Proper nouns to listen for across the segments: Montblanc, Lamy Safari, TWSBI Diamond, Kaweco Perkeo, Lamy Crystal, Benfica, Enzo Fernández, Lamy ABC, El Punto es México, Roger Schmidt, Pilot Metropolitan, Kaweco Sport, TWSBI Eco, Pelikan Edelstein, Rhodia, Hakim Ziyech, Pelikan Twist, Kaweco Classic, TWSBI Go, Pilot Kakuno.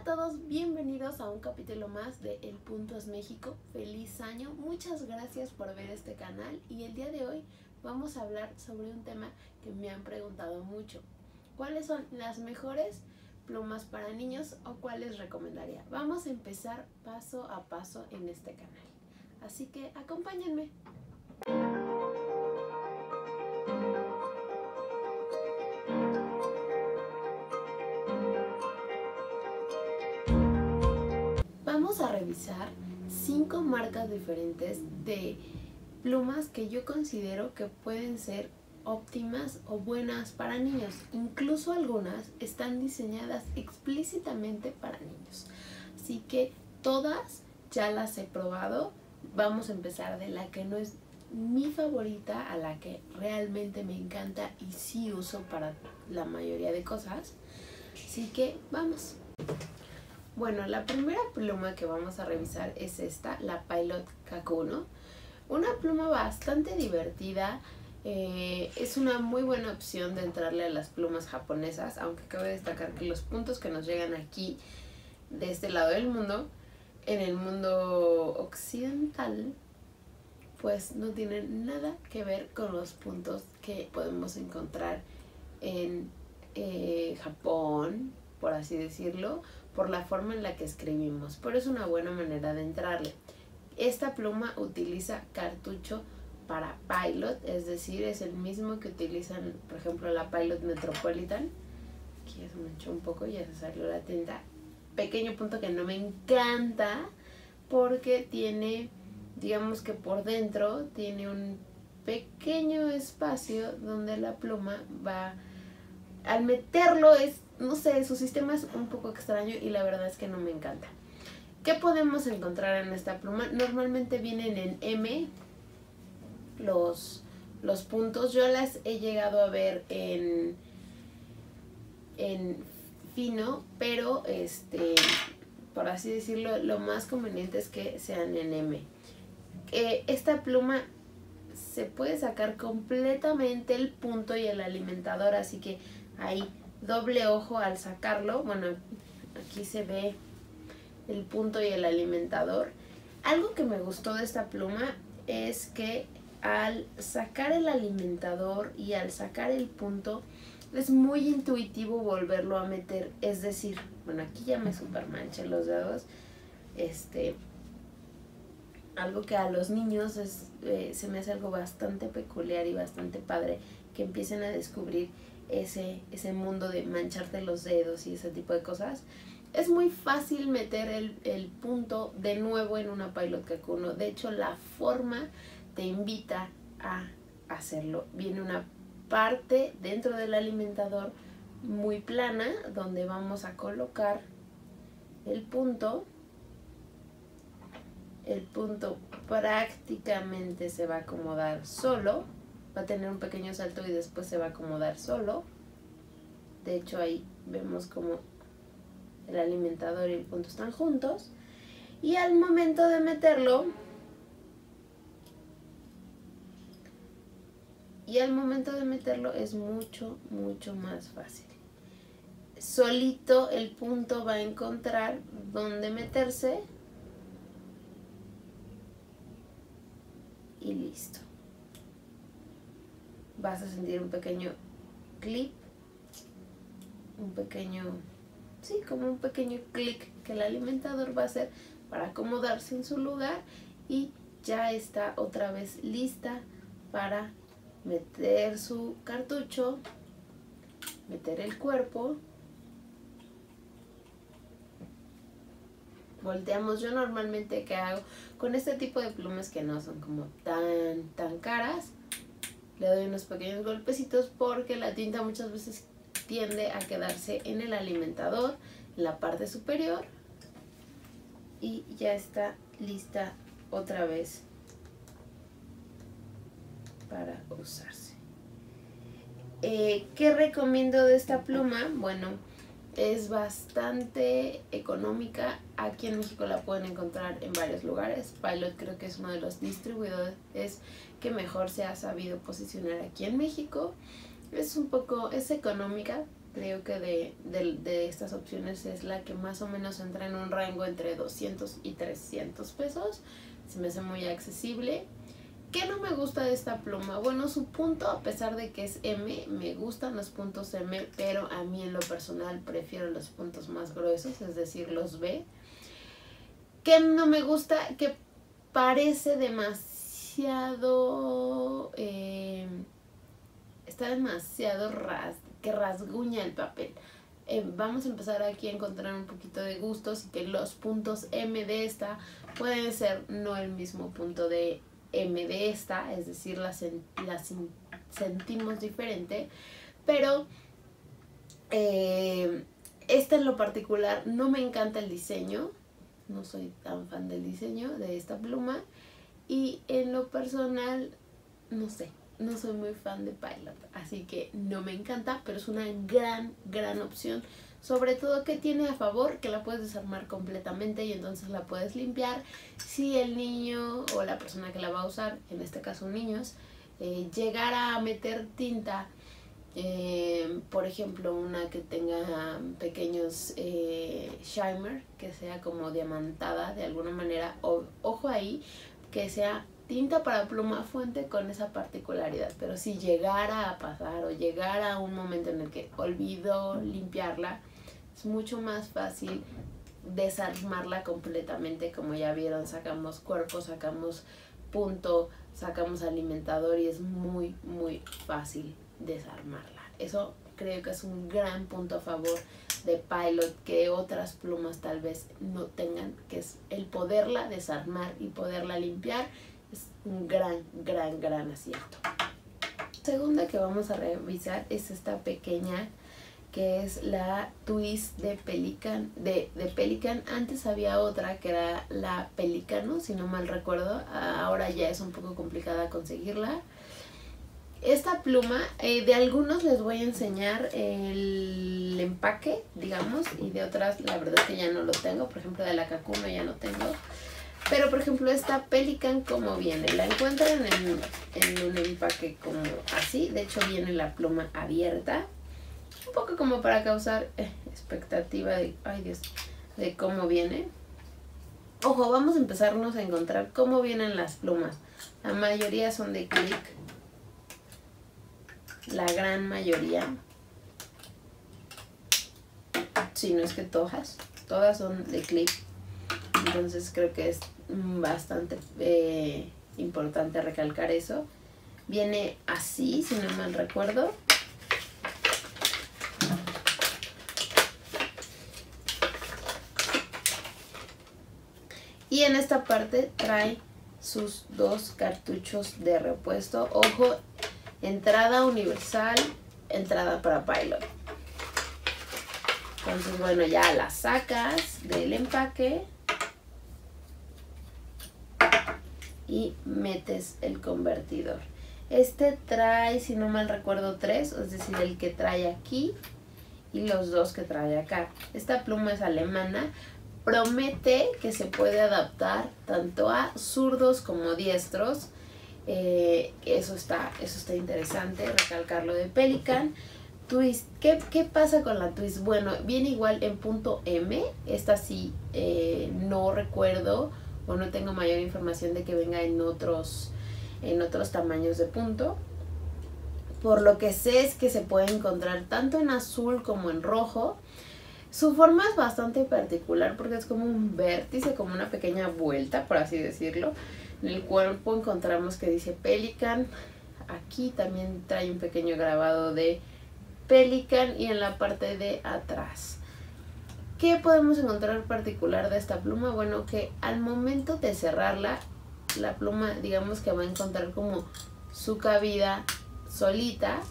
a todos, bienvenidos a un capítulo más de El Punto es México. Feliz año, muchas gracias por ver este canal y el día de hoy vamos a hablar sobre un tema que me han preguntado mucho. ¿Cuáles son las mejores plumas para niños o cuáles recomendaría? Vamos a empezar paso a paso en este canal, así que acompáñenme. Vamos a revisar 5 marcas diferentes de plumas que yo considero que pueden ser óptimas o buenas para niños. Incluso algunas están diseñadas explícitamente para niños. Así que todas ya las he probado. Vamos a empezar de la que no es mi favorita a la que realmente me encanta y sí uso para la mayoría de cosas. Así que vamos. Bueno, la primera pluma que vamos a revisar es esta, la Pilot Kakuno. Una pluma bastante divertida, es una muy buena opción de entrarle a las plumas japonesas, aunque cabe destacar que los puntos que nos llegan aquí, de este lado del mundo, en el mundo occidental, pues no tienen nada que ver con los puntos que podemos encontrar en Japón, por así decirlo, por la forma en la que escribimos, pero es una buena manera de entrarle. Esta pluma utiliza cartucho para Pilot, es decir, es el mismo que utilizan, por ejemplo, la Pilot Metropolitan. Aquí ya se manchó un poco, ya se salió la tinta. Pequeño punto que no me encanta porque tiene, digamos que por dentro, tiene un pequeño espacio donde la pluma va, al meterlo es, no sé, su sistema es un poco extraño y la verdad es que no me encanta. ¿Qué podemos encontrar en esta pluma? Normalmente vienen en M los puntos. Yo las he llegado a ver en fino, pero por así decirlo, lo más conveniente es que sean en M. Esta pluma se puede sacar completamente el punto y el alimentador, así que ahí doble ojo al sacarlo. Bueno, aquí se ve el punto y el alimentador. Algo que me gustó de esta pluma es que al sacar el alimentador y al sacar el punto es muy intuitivo volverlo a meter. Es decir, bueno, aquí ya me super manché los dedos. Algo que a los niños se me hace algo bastante peculiar y bastante padre, que empiecen a descubrir ese mundo de mancharte los dedos y ese tipo de cosas. Es muy fácil meter el punto de nuevo en una Pilot Kakuno. De hecho, la forma te invita a hacerlo. Viene una parte dentro del alimentador muy plana donde vamos a colocar el punto. El punto prácticamente se va a acomodar solo. Va a tener un pequeño salto y después se va a acomodar solo. De hecho, ahí vemos como el alimentador y el punto están juntos. Y al momento de meterlo, es mucho más fácil. Solito el punto va a encontrar dónde meterse. Y listo. Vas a sentir un pequeño clip, como un pequeño clic que el alimentador va a hacer para acomodarse en su lugar y ya está otra vez lista para meter su cartucho, meter el cuerpo. Volteamos. Yo normalmente, ¿qué hago? Con este tipo de plumas que no son como tan caras, le doy unos pequeños golpecitos porque la tinta muchas veces tiende a quedarse en el alimentador, en la parte superior. Y ya está lista otra vez para usarse. ¿Qué recomiendo de esta pluma? Bueno, es bastante económica. Aquí en México la pueden encontrar en varios lugares. Pilot creo que es uno de los distribuidores que mejor se ha sabido posicionar aquí en México. Es económica, creo que de estas opciones es la que más o menos entra en un rango entre 200 y 300 pesos. Se me hace muy accesible. ¿Qué no me gusta de esta pluma? Bueno, su punto, a pesar de que es M, me gustan los puntos M, pero a mí en lo personal prefiero los puntos más gruesos, es decir, los B. ¿Qué no me gusta? Que parece demasiado... está demasiado que rasguña el papel. Vamos a empezar aquí a encontrar un poquito de gustos y que los puntos M de esta pueden ser no el mismo punto de M de esta, es decir, las sentimos diferente, pero esta en lo particular no me encanta el diseño, no soy tan fan del diseño de esta pluma y en lo personal, no sé, no soy muy fan de Pilot, así que no me encanta, pero es una gran opción. Sobre todo que tiene a favor que la puedes desarmar completamente y entonces la puedes limpiar si el niño o la persona que la va a usar, en este caso niños, llegara a meter tinta, por ejemplo una que tenga pequeños shimmer, que sea como diamantada de alguna manera, o, ojo ahí, que sea tinta para pluma fuente con esa particularidad, pero si llegara a pasar o llegara a un momento en el que olvido limpiarla, es mucho más fácil desarmarla completamente. Como ya vieron, sacamos cuerpo, sacamos punto, sacamos alimentador y es muy fácil desarmarla. Eso creo que es un gran punto a favor de Pilot que otras plumas tal vez no tengan, que es el poderla desarmar y poderla limpiar. Es un gran acierto. Segunda que vamos a revisar es esta pequeña, que es la Twist de Pelikan. De Pelikan antes había otra que era la Pelicano, si no mal recuerdo. Ahora ya es un poco complicada conseguirla. Esta pluma, de algunos les voy a enseñar el empaque, digamos, y de otras la verdad es que ya no lo tengo. Por ejemplo, de la Kakuno ya no tengo. Pero, por ejemplo, esta Pelikan, ¿cómo viene? La encuentran en un empaque como así. De hecho, viene la pluma abierta. Un poco como para causar expectativa de... ¡Ay, Dios! De cómo viene. Ojo, vamos a empezarnos a encontrar cómo vienen las plumas. La mayoría son de clic. La gran mayoría. Si no es que todas. Todas son de clic. Entonces creo que es bastante importante recalcar eso. Viene así, si no mal recuerdo. Y en esta parte trae sus dos cartuchos de repuesto. Ojo, entrada universal, entrada para Pilot. Entonces, bueno, ya la sacas del empaque y metes el convertidor. Este trae, si no mal recuerdo, 3, es decir, el que trae aquí y los dos que trae acá. Esta pluma es alemana, promete que se puede adaptar tanto a zurdos como diestros. Eso está interesante, recalcarlo de Pelikan. Twist, ¿qué pasa con la Twist? Bueno, viene igual en punto M, esta sí no recuerdo o no tengo mayor información de que venga en otros tamaños de punto. Por lo que sé es que se puede encontrar tanto en azul como en rojo. Su forma es bastante particular porque es como un vértice, como una pequeña vuelta, por así decirlo. En el cuerpo encontramos que dice Pelikan. Aquí también trae un pequeño grabado de Pelikan y en la parte de atrás. ¿Qué podemos encontrar particular de esta pluma? Bueno, que al momento de cerrarla, la pluma digamos que va a encontrar como su cabida solita.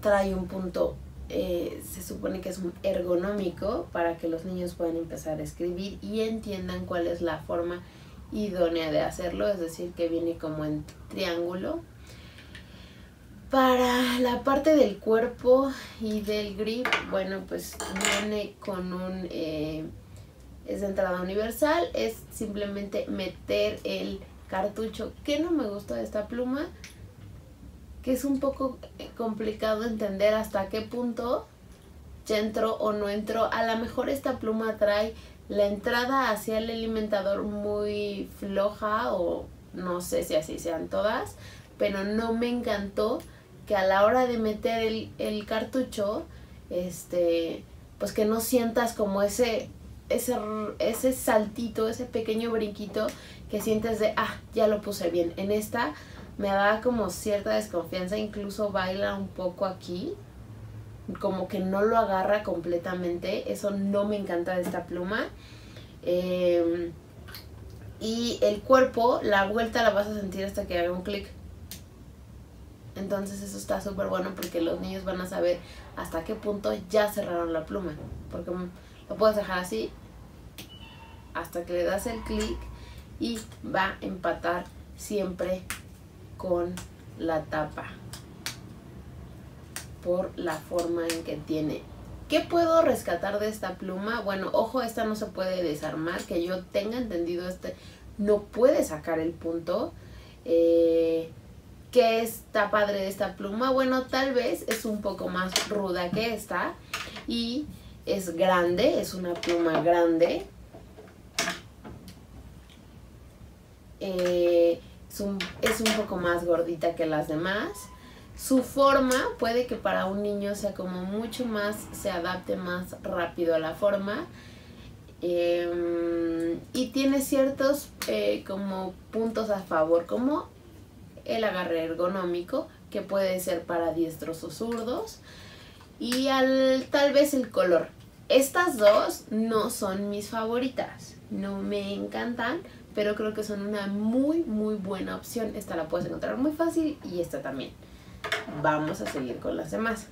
Trae un punto, se supone que es un ergonómico para que los niños puedan empezar a escribir y entiendan cuál es la forma idónea de hacerlo, es decir, que viene como en triángulo. Para la parte del cuerpo y del grip, bueno, pues viene con un... es de entrada universal, es simplemente meter el cartucho. ¿Qué no me gustó de esta pluma? que es un poco complicado entender hasta qué punto ya entró o no entró. A lo mejor esta pluma trae la entrada hacia el alimentador muy floja, o no sé si así sean todas, pero no me encantó que a la hora de meter el cartucho, pues que no sientas como ese saltito, ese pequeño brinquito que sientes de, ah, ya lo puse bien. En esta me da como cierta desconfianza, incluso baila un poco aquí, como que no lo agarra completamente. Eso no me encanta de esta pluma. Y el cuerpo, la vuelta la vas a sentir hasta que haga un clic. Entonces eso está súper bueno porque los niños van a saber hasta qué punto ya cerraron la pluma. Porque lo puedes dejar así hasta que le das el clic y va a empatar siempre con la tapa por la forma en que tiene. ¿Qué puedo rescatar de esta pluma? Bueno, ojo, esta no se puede desarmar, que yo tenga entendido. No puede sacar el punto. ¿Qué está padre de esta pluma? Bueno, tal vez es un poco más ruda que esta y es grande, es una pluma grande. Es un poco más gordita que las demás. Su forma puede que para un niño sea como mucho más, se adapte más rápido a la forma. Y tiene ciertos como puntos a favor, como el agarre ergonómico, que puede ser para diestros o zurdos. Y tal vez el color. Estas dos no son mis favoritas, no me encantan, pero creo que son una muy, muy buena opción. Esta la puedes encontrar muy fácil y esta también. Vamos a seguir con las demás.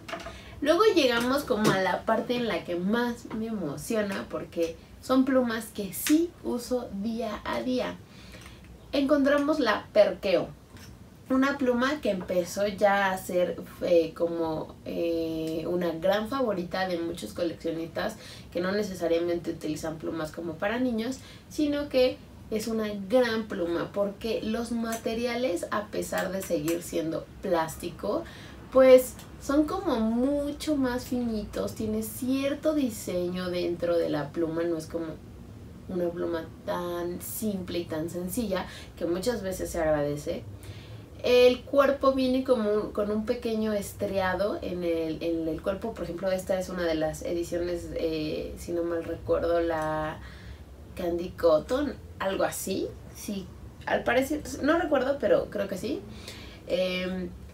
Luego llegamos como a la parte en la que más me emociona, porque son plumas que sí uso día a día. Encontramos la Perkeo, una pluma que empezó ya a ser como una gran favorita de muchos coleccionistas que no necesariamente utilizan plumas como para niños, sino que es una gran pluma porque los materiales, a pesar de seguir siendo plástico, pues son como mucho más finitos, tiene cierto diseño dentro de la pluma, no es como una pluma tan simple y tan sencilla, que muchas veces se agradece. El cuerpo viene como con un pequeño estriado en el cuerpo. Por ejemplo, esta es una de las ediciones, si no mal recuerdo, la Candy Cotton, algo así, sí, al parecer, no recuerdo, pero creo que sí.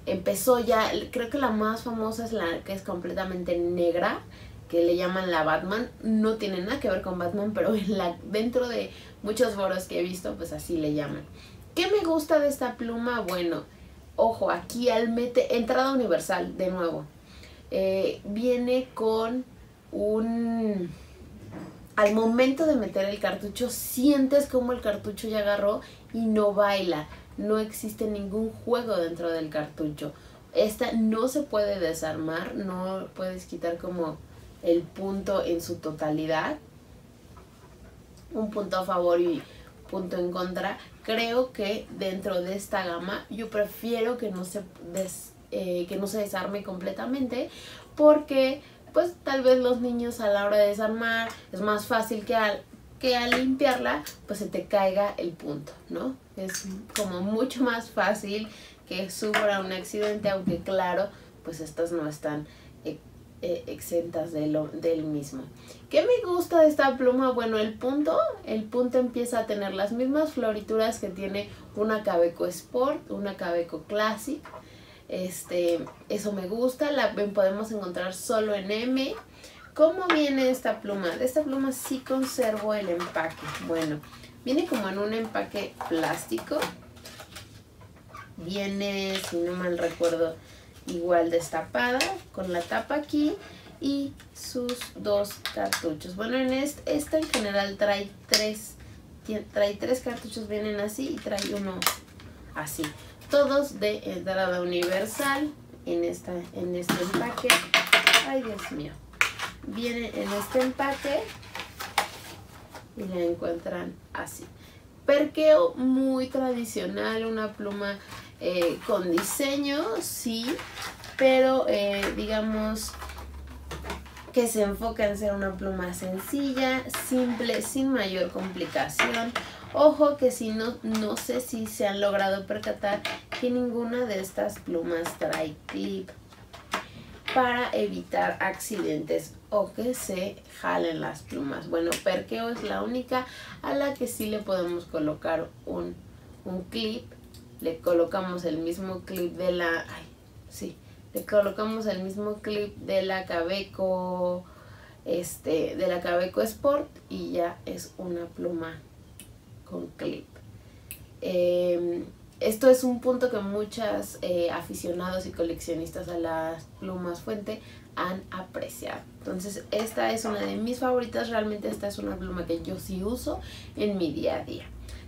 Empezó ya, creo que la más famosa es la que es completamente negra, que le llaman la Batman. No tiene nada que ver con Batman, pero dentro de muchos foros que he visto, pues así le llaman. ¿Qué me gusta de esta pluma? Bueno, ojo, aquí al mete, entrada universal, de nuevo. Viene con un... Al momento de meter el cartucho, sientes como el cartucho ya agarró y no baila. No existe ningún juego dentro del cartucho. Esta no se puede desarmar, no puedes quitar como el punto en su totalidad. Un punto a favor y punto en contra. Creo que dentro de esta gama yo prefiero que no se desarme completamente, porque... pues tal vez los niños a la hora de desarmar es más fácil que al limpiarla, pues se te caiga el punto, ¿no? Es como mucho más fácil que sufra un accidente, aunque claro, pues estas no están exentas del mismo. ¿Qué me gusta de esta pluma? Bueno, el punto empieza a tener las mismas florituras que tiene una Kaweco Sport, una Kaweco Classic. Eso me gusta. La podemos encontrar solo en M. ¿Cómo viene esta pluma? De esta pluma sí conservo el empaque. Bueno, viene como en un empaque plástico. Viene, si no mal recuerdo, igual destapada, con la tapa aquí y sus dos cartuchos. Bueno, en esta en general trae tres cartuchos, vienen así, y trae uno así. Todos de entrada universal en este empaque. Ay, Dios mío. Vienen en este empaque y la encuentran así. Perkeo muy tradicional, una pluma con diseño, sí, pero digamos que se enfoca en ser una pluma sencilla, simple, sin mayor complicación. Ojo que si no sé si se han logrado percatar que ninguna de estas plumas trae clip para evitar accidentes o que se jalen las plumas. Bueno, Perkeo es la única a la que sí le podemos colocar un clip. Le colocamos el mismo clip de la... Kaweco, de la Kaweco Sport, y ya es una pluma con clip. Esto es un punto que muchos aficionados y coleccionistas a las plumas fuente han apreciado. Entonces esta es una de mis favoritas, realmente esta es una pluma que yo sí uso en mi día a día.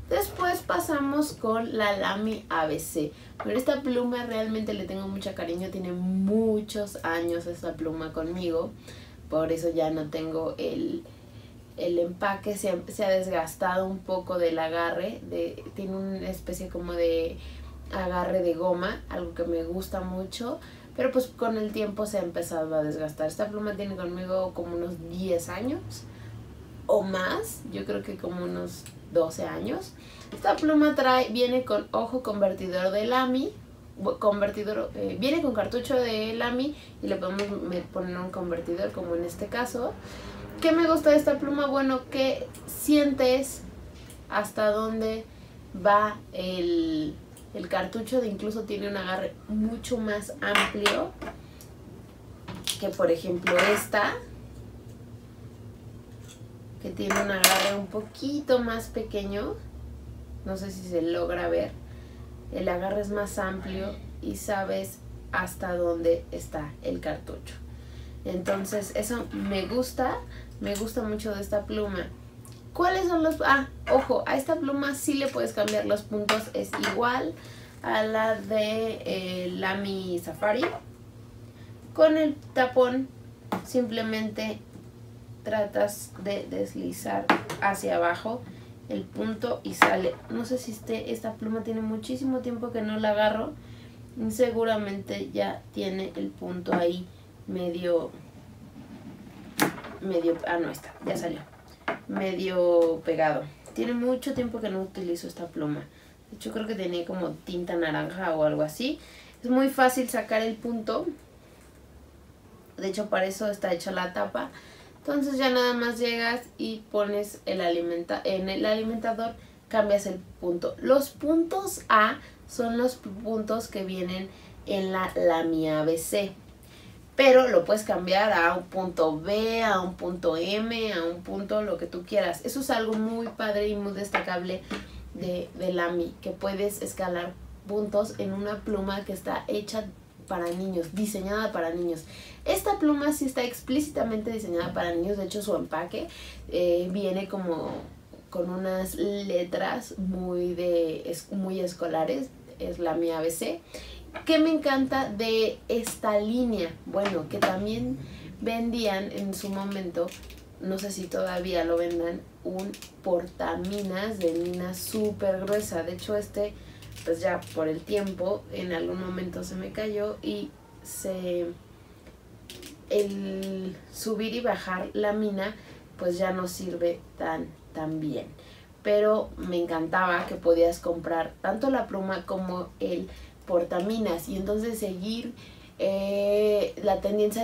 Después pasamos con la Lamy ABC. Pero esta pluma realmente le tengo mucho cariño, tiene muchos años esta pluma conmigo. Por eso ya no tengo el empaque, se ha desgastado un poco del agarre. Tiene una especie como de agarre de goma, algo que me gusta mucho. Pero pues con el tiempo se ha empezado a desgastar. Esta pluma tiene conmigo como unos 10 años o más, yo creo que como unos 12 años. Esta pluma viene con ojo convertidor de Lamy, viene con cartucho de Lamy y le podemos poner un convertidor, como en este caso. ¿Qué me gusta de esta pluma? Bueno, que sientes hasta dónde va el cartucho, incluso tiene un agarre mucho más amplio que, por ejemplo, esta, que tiene un agarre un poquito más pequeño. No sé si se logra ver. El agarre es más amplio y sabes hasta dónde está el cartucho. Entonces eso me gusta mucho de esta pluma. ¿Cuáles son los...? Ah, ojo, a esta pluma sí le puedes cambiar los puntos, es igual a la de Lamy Safari. Con el tapón simplemente tratas de deslizar hacia abajo el punto y sale. No sé si esta pluma tiene muchísimo tiempo que no la agarro. Seguramente ya tiene el punto ahí medio... Ah, no, está, ya salió. Medio pegado. Tiene mucho tiempo que no utilizo esta pluma. De hecho, creo que tenía como tinta naranja o algo así. Es muy fácil sacar el punto. De hecho, para eso está hecha la tapa. Entonces ya nada más llegas y pones en el alimentador, cambias el punto. Los puntos A son los puntos que vienen en la Lamy ABC. Pero lo puedes cambiar a un punto B, a un punto M, a un punto lo que tú quieras. Eso es algo muy padre y muy destacable de Lamy, que puedes escalar puntos en una pluma que está hecha para niños, diseñada para niños. Esta pluma sí está explícitamente diseñada para niños. De hecho, su empaque viene como con unas letras muy escolares. Es Lamy ABC. ¿Qué me encanta de esta línea? Bueno, que también vendían en su momento, no sé si todavía lo vendan, un portaminas de lina súper gruesa. De hecho, pues ya por el tiempo, en algún momento se me cayó y el subir y bajar la mina pues ya no sirve tan bien. Pero me encantaba que podías comprar tanto la pluma como el portaminas y entonces seguir la tendencia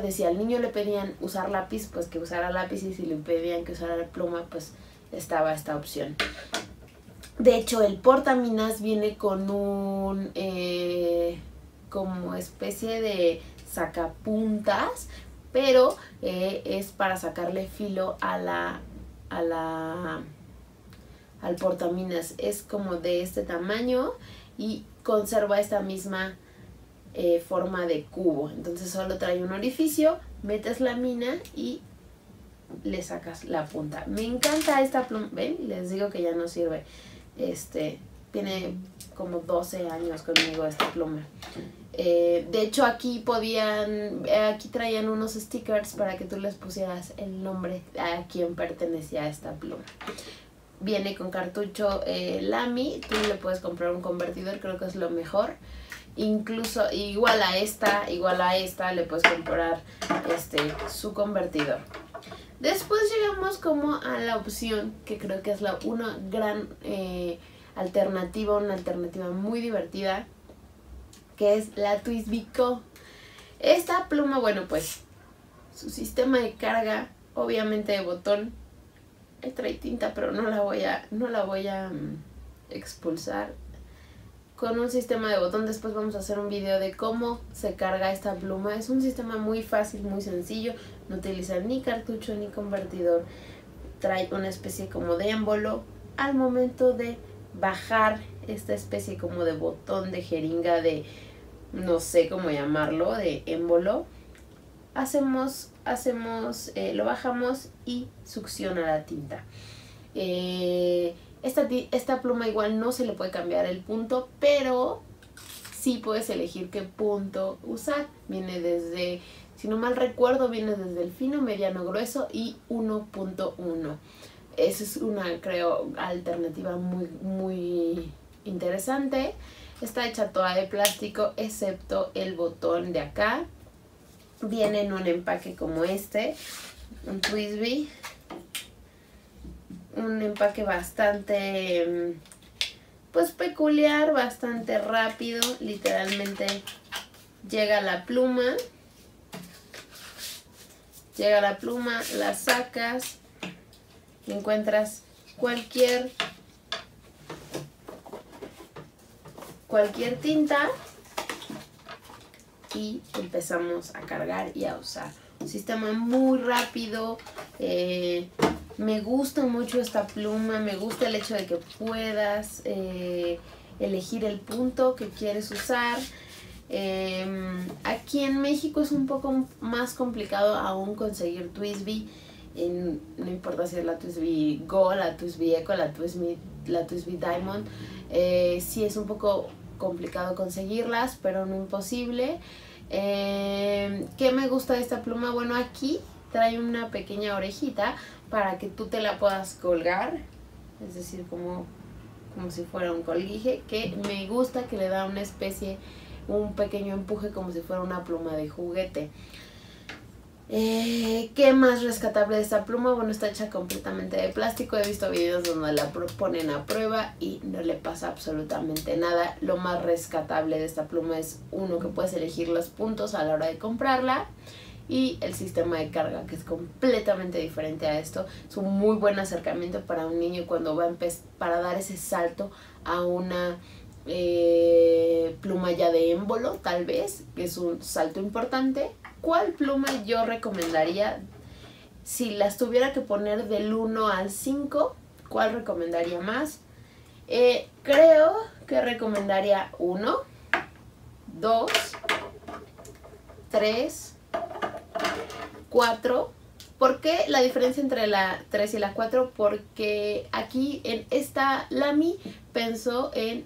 de si al niño le pedían usar lápiz, pues que usara lápiz, y si le pedían que usara la pluma, pues estaba esta opción. De hecho, el portaminas viene con un como especie de sacapuntas, pero es para sacarle filo al portaminas. Es como de este tamaño y conserva esta misma forma de cubo. Entonces solo trae un orificio, metes la mina y le sacas la punta. Me encanta esta pluma. ¿Ven? Les digo que ya no sirve. Tiene como 12 años conmigo esta pluma. De hecho, aquí traían unos stickers para que tú les pusieras el nombre a quien pertenecía esta pluma. viene con cartucho Lamy. Tú le puedes comprar un convertidor, creo que es lo mejor. Incluso igual a esta le puedes comprar su convertidor. Después llegamos como a la opción que creo que es una gran alternativa, una alternativa muy divertida, que es la TWSBI Go. Esta pluma, bueno, pues su sistema de carga, obviamente de botón, trae tinta, pero no la voy a expulsar. Con un sistema de botón, después vamos a hacer un video de cómo se carga esta pluma. Es un sistema muy fácil, muy sencillo, no utiliza ni cartucho ni convertidor. Trae una especie como de émbolo. Al momento de bajar esta especie como de botón, de jeringa, de no sé cómo llamarlo, de émbolo, lo bajamos y succiona la tinta. Esta pluma igual no se le puede cambiar el punto, pero sí puedes elegir qué punto usar. Viene desde, si no mal recuerdo, viene desde el fino, mediano, grueso y 1.1. Esa es una, creo, alternativa muy, muy interesante. Está hecha toda de plástico, excepto el botón de acá. Viene en un empaque como este, un TWSBI. Un empaque bastante, pues, peculiar, bastante rápido. Literalmente llega la pluma, la sacas, encuentras cualquier tinta y empezamos a cargar y a usar. Un sistema muy rápido. Me gusta mucho esta pluma, me gusta el hecho de que puedas elegir el punto que quieres usar. Aquí en México es un poco más complicado aún conseguir TWSBI. No importa si es la TWSBI Go, la TWSBI Eco, la TWSBI Diamond. Sí es un poco complicado conseguirlas, pero no imposible. ¿Qué me gusta de esta pluma? Bueno, aquí trae una pequeña orejita para que tú te la puedas colgar, es decir, como si fuera un colguije, que me gusta, que le da una especie, un pequeño empuje como si fuera una pluma de juguete. ¿Qué más rescatable de esta pluma? Bueno, está hecha completamente de plástico. He visto videos donde la ponen a prueba y no le pasa absolutamente nada. Lo más rescatable de esta pluma es, uno, que puedes elegir los puntos a la hora de comprarla, y el sistema de carga, que es completamente diferente a esto. Es un muy buen acercamiento para un niño cuando va a para dar ese salto a una pluma ya de émbolo, tal vez, que es un salto importante. ¿Cuál pluma yo recomendaría? Si las tuviera que poner del 1 al 5, ¿cuál recomendaría más? Creo que recomendaría 1, 2, 3... 4. ¿Por qué la diferencia entre la 3 y la 4? Porque aquí en esta Lamy pensó en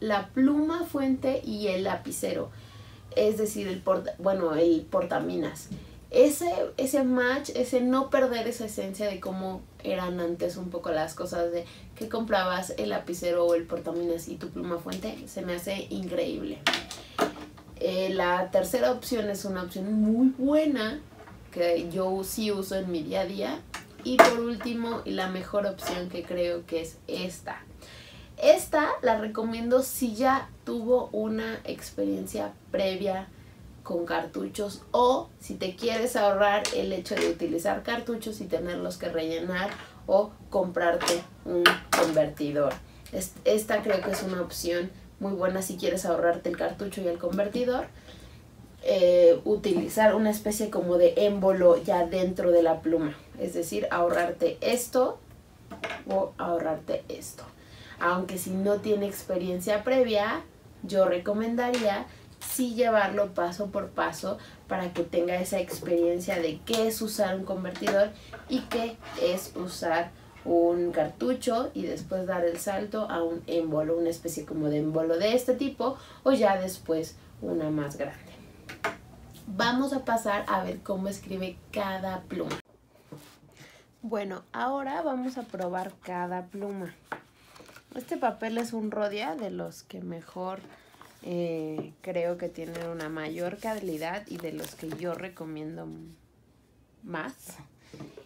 la pluma fuente y el lapicero, es decir, el portaminas. Ese match, ese no perder esa esencia de cómo eran antes un poco las cosas, de que comprabas el lapicero o el portaminas y tu pluma fuente, se me hace increíble. La tercera opción es una opción muy buena que yo sí uso en mi día a día. Y por último, y la mejor opción, que creo que es esta. Esta la recomiendo si ya tuvo una experiencia previa con cartuchos, o si te quieres ahorrar el hecho de utilizar cartuchos y tenerlos que rellenar o comprarte un convertidor. Esta creo que es una opción muy buena si quieres ahorrarte el cartucho y el convertidor. Utilizar una especie como de émbolo ya dentro de la pluma, es decir, ahorrarte esto o ahorrarte esto. Aunque si no tiene experiencia previa, yo recomendaría sí llevarlo paso por paso para que tenga esa experiencia de qué es usar un convertidor y qué es usar un cartucho, y después dar el salto a un émbolo, una especie como de émbolo de este tipo, o ya después una más grande. Vamos a pasar a ver cómo escribe cada pluma. Bueno, ahora vamos a probar cada pluma. Este papel es un Rhodia, de los que mejor creo que tienen una mayor calidad y de los que yo recomiendo más.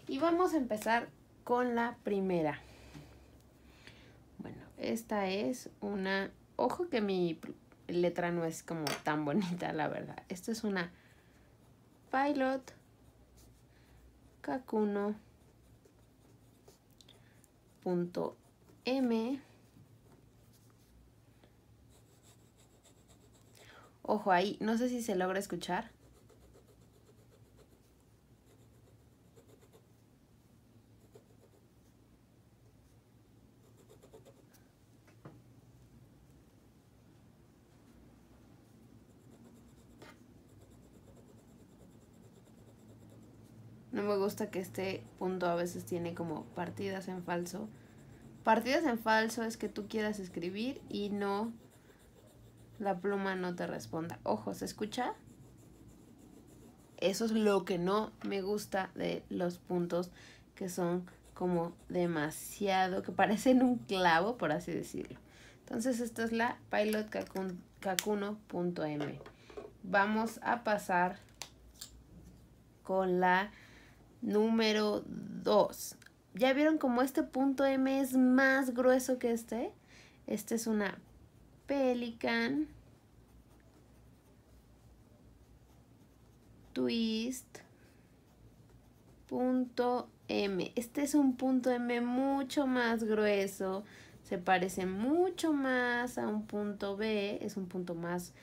Y vamos a empezar con la primera. Bueno, esta es una... Ojo que mi letra no es como tan bonita, la verdad. Esta es una Pilot Kakuno .m. Ojo ahí, no sé si se logra escuchar. No me gusta que este punto a veces tiene como partidas en falso. Partidas en falso es que tú quieras escribir y no, la pluma no te responda. Ojo, ¿se escucha? Eso es lo que no me gusta de los puntos que son como demasiado, que parecen un clavo, por así decirlo. Entonces esta es la Pilot Kakuno.m. Vamos a pasar con la número 2. ¿Ya vieron cómo este punto M es más grueso que este? Este es una Pelikan Twist .m. Este es un punto M mucho más grueso. Se parece mucho más a un punto B. Es un punto más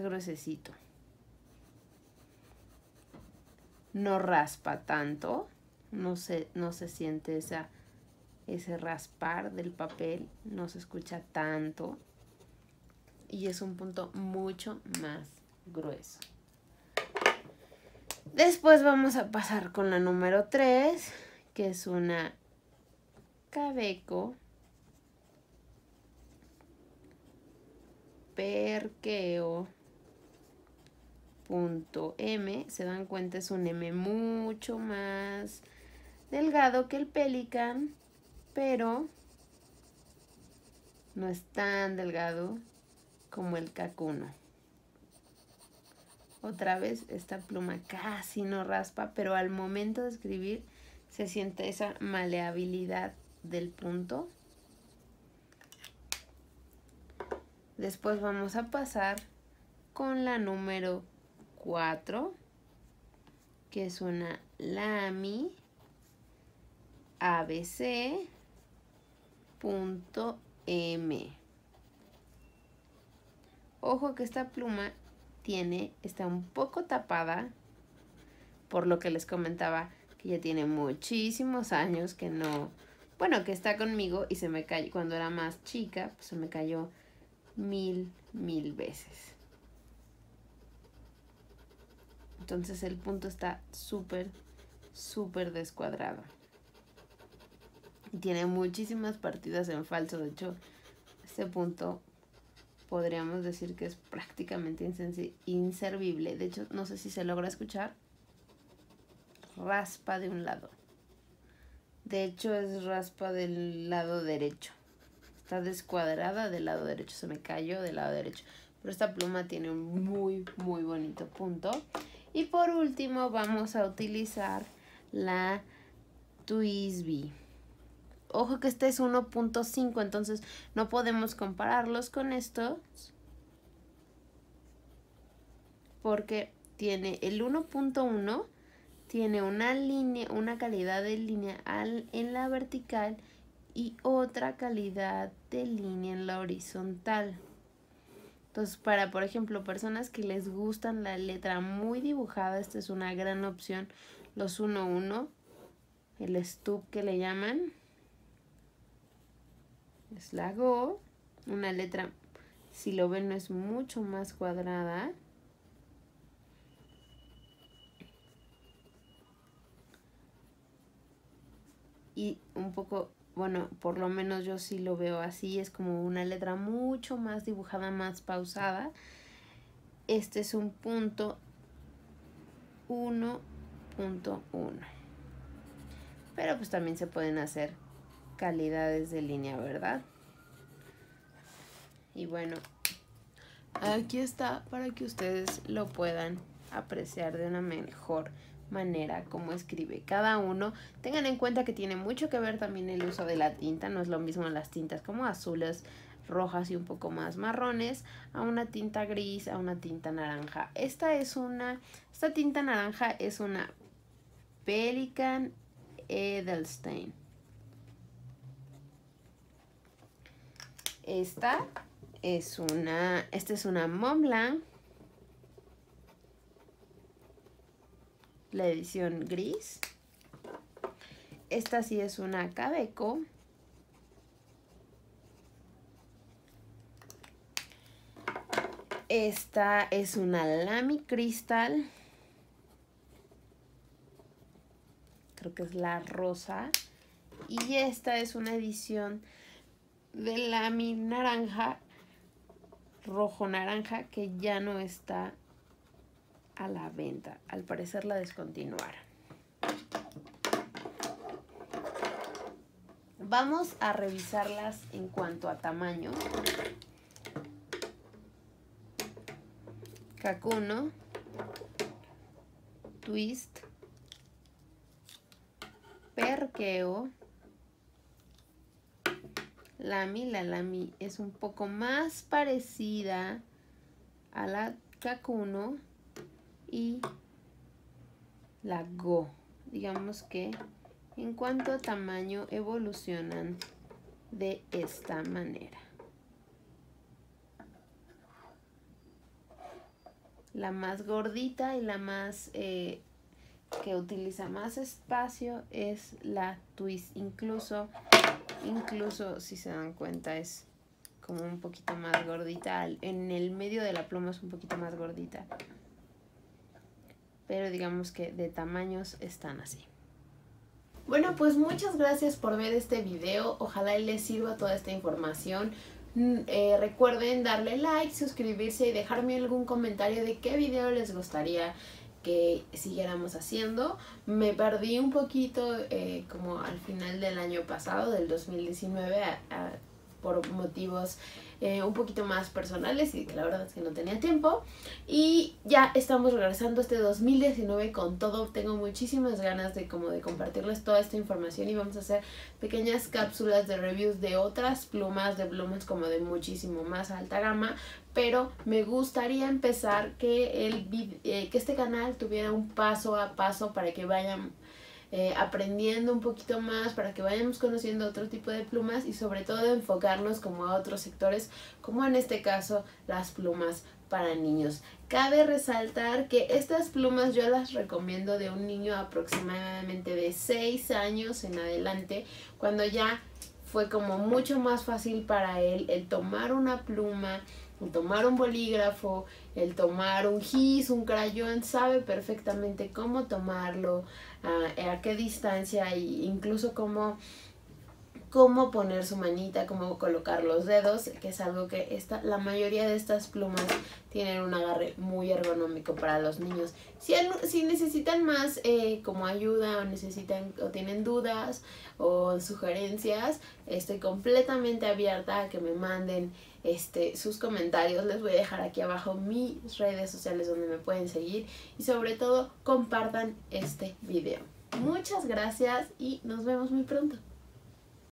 gruesecito. No raspa tanto, no se siente ese raspar del papel, no se escucha tanto y es un punto mucho más grueso. Después vamos a pasar con la número 3, que es una Kaweco Perkeo .m. Se dan cuenta, es un M mucho más delgado que el Pelikan, pero no es tan delgado como el Kakuno. Otra vez, esta pluma casi no raspa, pero al momento de escribir se siente esa maleabilidad del punto. Después vamos a pasar con la número 4, que es una Lamy ABC .m. Ojo que esta pluma está un poco tapada, por lo que les comentaba que ya tiene muchísimos años que no, bueno, que está conmigo y se me cayó cuando era más chica, pues se me cayó mil veces. Entonces el punto está súper descuadrado. Y tiene muchísimas partidas en falso. De hecho, este punto podríamos decir que es prácticamente inservible. De hecho, no sé si se logra escuchar. Raspa de un lado. De hecho, es raspa del lado derecho. Está descuadrada del lado derecho. Se me cayó del lado derecho. Pero esta pluma tiene un muy bonito punto. Y por último vamos a utilizar la TWSBI. Ojo que este es 1.5, entonces no podemos compararlos con estos, porque tiene el 1.1, tiene una línea, una calidad de línea en la vertical y otra calidad de línea en la horizontal. Entonces, para, por ejemplo, personas que les gustan la letra muy dibujada, esta es una gran opción. Los 1-1, el stub que le llaman, es la Go. Una letra, si lo ven, no es mucho más cuadrada. Y un poco... Bueno, por lo menos yo sí lo veo así, es como una letra mucho más dibujada, más pausada. Este es un punto 1.1. pero pues también se pueden hacer calidades de línea, ¿verdad? Y bueno, aquí está para que ustedes lo puedan apreciar de una mejor manera como escribe cada uno. Tengan en cuenta que tiene mucho que ver también el uso de la tinta. No es lo mismo las tintas como azules, rojas y un poco más marrones a una tinta gris, a una tinta naranja. Esta tinta naranja es una Pelikan Edelstein. Esta es una Montblanc, la edición gris. Esta sí es una Kaweco. Esta es una Lamy Crystal. Creo que es la rosa. Y esta es una edición de Lamy naranja, rojo naranja, que ya no está a la venta. Al parecer la descontinuaron. Vamos a revisarlas en cuanto a tamaño. Kakuno, Twist, Perkeo, Lamy. La Lamy es un poco más parecida a la Kakuno, y la Go. Digamos que en cuanto a tamaño evolucionan de esta manera. La más gordita y la más que utiliza más espacio es la Twist. Incluso si se dan cuenta es como un poquito más gordita. En el medio de la pluma es un poquito más gordita. Pero digamos que de tamaños están así. Bueno, pues muchas gracias por ver este video. Ojalá les sirva toda esta información. Recuerden darle like, suscribirse y dejarme algún comentario de qué video les gustaría que siguiéramos haciendo. Me perdí un poquito como al final del año pasado, del 2019, por motivos un poquito más personales y que la verdad es que no tenía tiempo. Y ya estamos regresando este 2019 con todo. Tengo muchísimas ganas de compartirles toda esta información, y vamos a hacer pequeñas cápsulas de reviews de otras plumas, de plumas como de muchísimo más alta gama. Pero me gustaría empezar que este canal tuviera un paso a paso para que vayan aprendiendo un poquito más, para que vayamos conociendo otro tipo de plumas, y sobre todo enfocarnos como a otros sectores, como en este caso las plumas para niños. Cabe resaltar que estas plumas yo las recomiendo de un niño aproximadamente de 6 años en adelante, cuando ya fue como mucho más fácil para él el tomar una pluma, el tomar un bolígrafo, el tomar un gis, un crayón. Sabe perfectamente cómo tomarlo, a qué distancia, e incluso cómo poner su manita, cómo colocar los dedos, que es algo que la mayoría de estas plumas tienen un agarre muy ergonómico para los niños. Si necesitan más como ayuda, o necesitan o tienen dudas o sugerencias, estoy completamente abierta a que me manden sus comentarios. Les voy a dejar aquí abajo mis redes sociales donde me pueden seguir, y sobre todo compartan este video. Muchas gracias y nos vemos muy pronto.